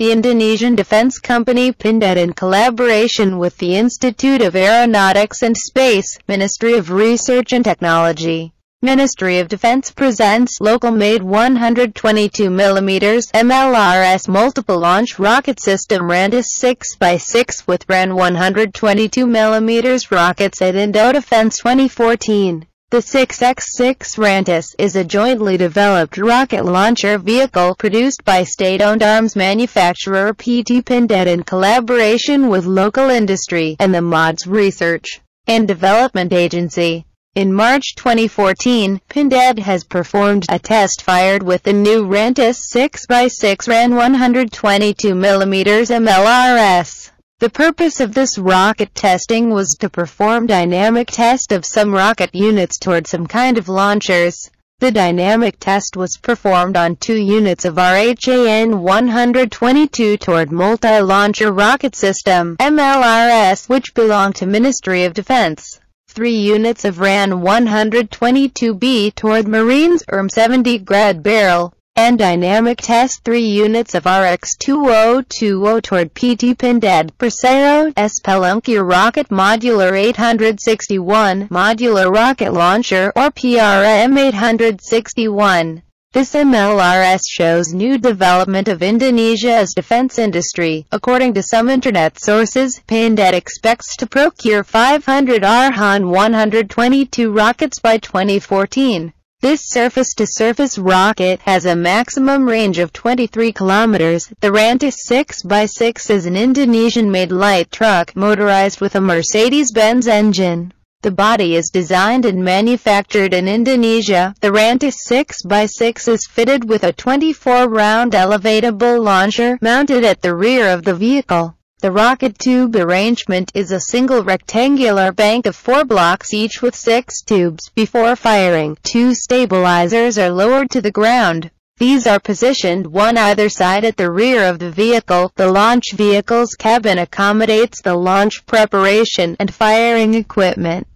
The Indonesian defense company Pindad, in collaboration with the Institute of Aeronautics and Space, Ministry of Research and Technology, Ministry of Defense, presents local-made 122mm MLRS multiple launch rocket system RANTIS 6x6 with RAN 122mm rockets at IndoDefence 2014. The 6x6 RANTIS is a jointly developed rocket launcher vehicle produced by state-owned arms manufacturer PT Pindad in collaboration with local industry and the MODS Research and Development Agency. In March 2014, Pindad has performed a test fired with the new RANTIS 6x6 RAN 122mm MLRS. The purpose of this rocket testing was to perform dynamic test of some rocket units toward some kind of launchers. The dynamic test was performed on 2 units of RHAN-122 toward multi-launcher rocket system, MLRS, which belong to Ministry of Defense. 3 units of RAN-122B toward Marines RM 70 GRAD barrel, and dynamic test 3 units of RX2020 toward PT Pindad Persero S Peluncur Roket Modular 861 Modular Rocket Launcher, or PRM 861. This MLRS shows new development of Indonesia's defense industry. According to some internet sources, Pindad expects to procure 500 RHAN-122 rockets by 2014. This surface-to-surface rocket has a maximum range of 23 kilometers. The RANTIS 6x6 is an Indonesian-made light truck motorized with a Mercedes-Benz engine. The body is designed and manufactured in Indonesia. The RANTIS 6x6 is fitted with a 24-round elevatable launcher mounted at the rear of the vehicle. The rocket tube arrangement is a single rectangular bank of 4 blocks, each with 6 tubes. Before firing, 2 stabilizers are lowered to the ground. These are positioned one either side at the rear of the vehicle. The launch vehicle's cabin accommodates the launch preparation and firing equipment.